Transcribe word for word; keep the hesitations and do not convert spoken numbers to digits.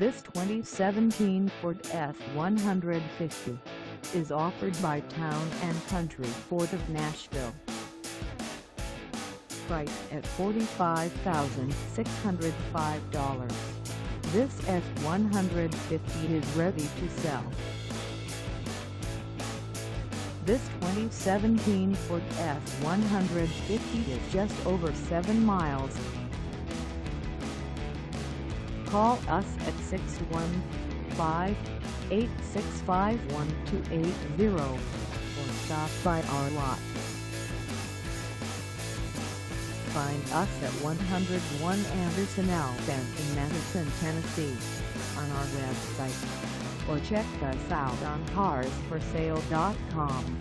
This twenty seventeen Ford F one fifty is offered by Town and Country Ford of Nashville. Priced at forty-five thousand six hundred five dollars, this F one fifty is ready to sell. This twenty seventeen Ford F one fifty is just over seven miles. Call us at six one five, eight six five, one two eight zero or stop by our lot. Find us at one oh one Anderson Lane in Madison, Tennessee on our website, or check us out on cars for sale dot com.